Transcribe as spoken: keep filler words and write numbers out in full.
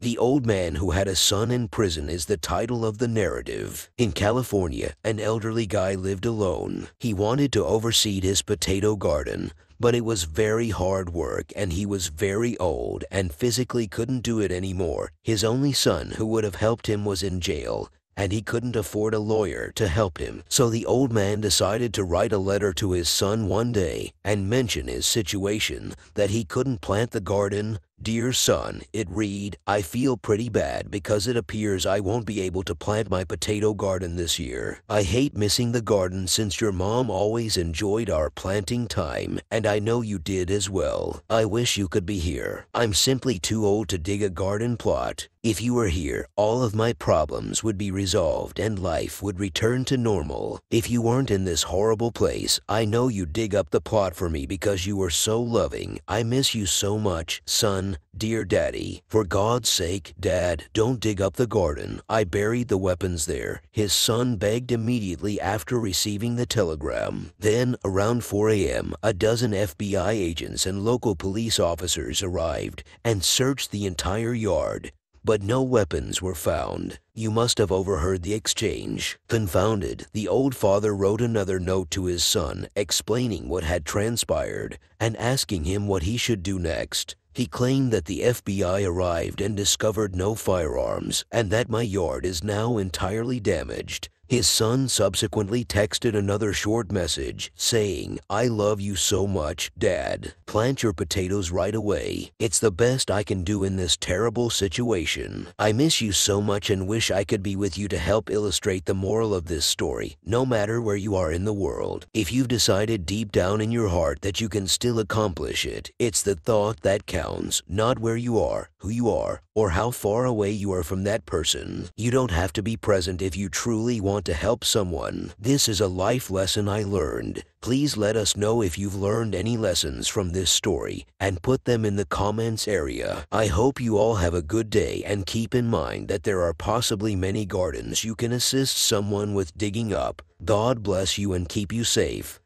The old man who had a son in prison is the title of the narrative. In California, an elderly guy lived alone. He wanted to oversee his potato garden, but it was very hard work and he was very old and physically couldn't do it anymore. His only son who would have helped him was in jail, and he couldn't afford a lawyer to help him. So the old man decided to write a letter to his son one day and mention his situation, that he couldn't plant the garden. "Dear son," it read, "I feel pretty bad because it appears I won't be able to plant my potato garden this year. I hate missing the garden since your mom always enjoyed our planting time, and I know you did as well. I wish you could be here. I'm simply too old to dig a garden plot. If you were here, all of my problems would be resolved and life would return to normal. If you weren't in this horrible place, I know you'd dig up the plot for me because you were so loving. I miss you so much, son. Dear Daddy." "For God's sake, Dad, don't dig up the garden. I buried the weapons there," his son begged immediately after receiving the telegram. Then, around four a m, a dozen F B I agents and local police officers arrived and searched the entire yard, but no weapons were found. "You must have overheard the exchange." Confounded, the old father wrote another note to his son explaining what had transpired and asking him what he should do next. He claimed that the F B I arrived and discovered no firearms, and that my yard is now entirely damaged. His son subsequently texted another short message saying, "I love you so much, Dad. Plant your potatoes right away. It's the best I can do in this terrible situation. I miss you so much and wish I could be with you to help illustrate the moral of this story, no matter where you are in the world. If you've decided deep down in your heart that you can still accomplish it, it's the thought that counts, not where you are, who you are, or how far away you are from that person. You don't have to be present if you truly want to help someone. This is a life lesson I learned. Please let us know if you've learned any lessons from this story and put them in the comments area. I hope you all have a good day and keep in mind that there are possibly many gardens you can assist someone with digging up. God bless you and keep you safe.